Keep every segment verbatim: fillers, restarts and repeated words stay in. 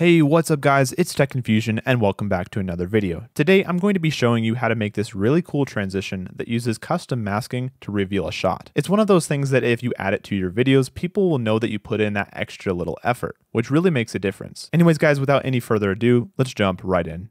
Hey, what's up guys, it's Tech Infusion and welcome back to another video. Today, I'm going to be showing you how to make this really cool transition that uses custom masking to reveal a shot. It's one of those things that if you add it to your videos, people will know that you put in that extra little effort, which really makes a difference. Anyways guys, without any further ado, let's jump right in.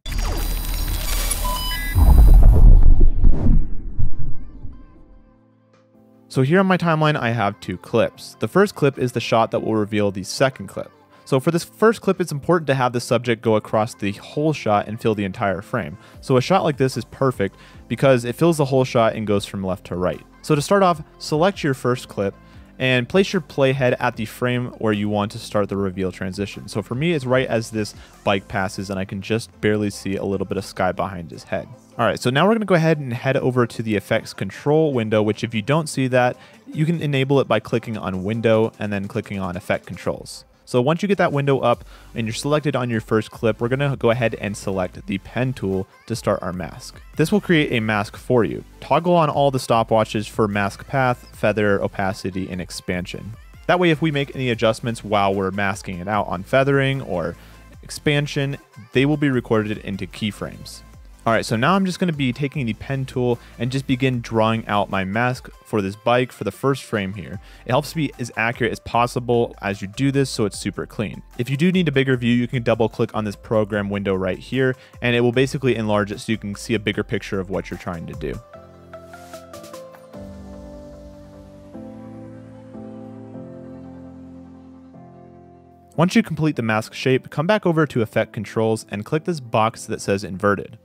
So here on my timeline, I have two clips. The first clip is the shot that will reveal the second clip. So for this first clip, it's important to have the subject go across the whole shot and fill the entire frame. So a shot like this is perfect because it fills the whole shot and goes from left to right. So to start off, select your first clip and place your playhead at the frame where you want to start the reveal transition. So for me, it's right as this bike passes and I can just barely see a little bit of sky behind his head. All right, so now we're gonna go ahead and head over to the effects control window, which if you don't see that, you can enable it by clicking on window and then clicking on effect controls. So once you get that window up and you're selected on your first clip, we're gonna go ahead and select the pen tool to start our mask. This will create a mask for you. Toggle on all the stopwatches for mask path, feather, opacity, and expansion. That way, if we make any adjustments while we're masking it out on feathering or expansion, they will be recorded into keyframes. All right, so now I'm just gonna be taking the pen tool and just begin drawing out my mask for this bike for the first frame here. It helps be as accurate as possible as you do this so it's super clean. If you do need a bigger view, you can double click on this program window right here and it will basically enlarge it so you can see a bigger picture of what you're trying to do. Once you complete the mask shape, come back over to Effect Controls and click this box that says Inverted.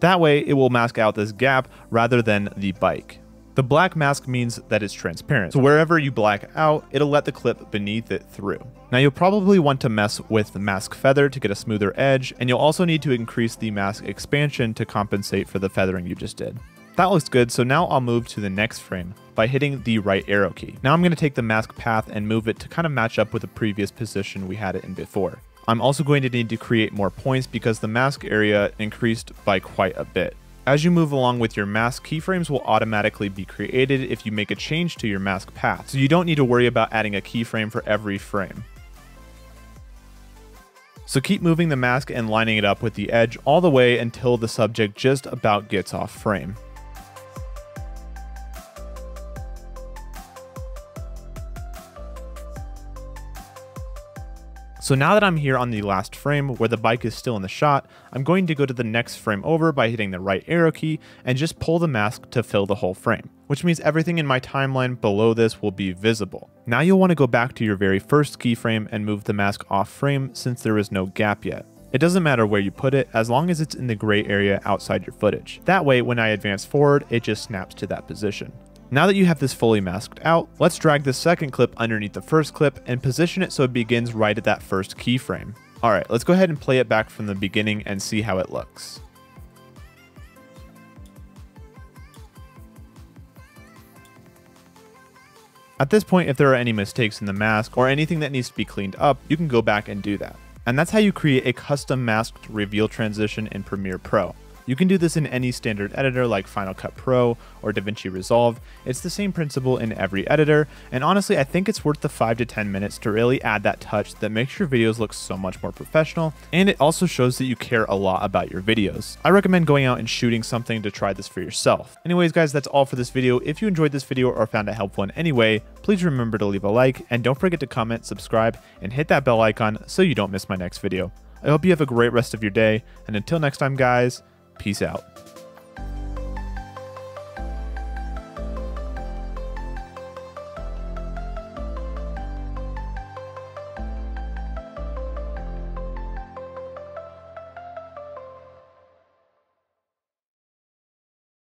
That way, it will mask out this gap rather than the bike. The black mask means that it's transparent. So wherever you black out, it'll let the clip beneath it through. Now you'll probably want to mess with the mask feather to get a smoother edge, and you'll also need to increase the mask expansion to compensate for the feathering you just did. That looks good, so now I'll move to the next frame by hitting the right arrow key. Now I'm gonna take the mask path and move it to kind of match up with the previous position we had it in before. I'm also going to need to create more points because the mask area increased by quite a bit. As you move along with your mask, keyframes will automatically be created if you make a change to your mask path, so you don't need to worry about adding a keyframe for every frame. So keep moving the mask and lining it up with the edge all the way until the subject just about gets off frame. So now that I'm here on the last frame where the bike is still in the shot, I'm going to go to the next frame over by hitting the right arrow key and just pull the mask to fill the whole frame, which means everything in my timeline below this will be visible. Now you'll want to go back to your very first keyframe and move the mask off frame since there is no gap yet. It doesn't matter where you put it as long as it's in the gray area outside your footage. That way, when I advance forward, it just snaps to that position. Now that you have this fully masked out, let's drag this second clip underneath the first clip and position it so it begins right at that first keyframe. All right, let's go ahead and play it back from the beginning and see how it looks. At this point, if there are any mistakes in the mask or anything that needs to be cleaned up, you can go back and do that. And that's how you create a custom masked reveal transition in Premiere Pro. You can do this in any standard editor like Final Cut Pro or DaVinci Resolve. It's the same principle in every editor, and honestly, I think it's worth the five to ten minutes to really add that touch that makes your videos look so much more professional, and it also shows that you care a lot about your videos. I recommend going out and shooting something to try this for yourself. Anyways guys, that's all for this video. If you enjoyed this video or found it helpful in any way, please remember to leave a like, and don't forget to comment, subscribe, and hit that bell icon so you don't miss my next video. I hope you have a great rest of your day, and until next time guys, peace out.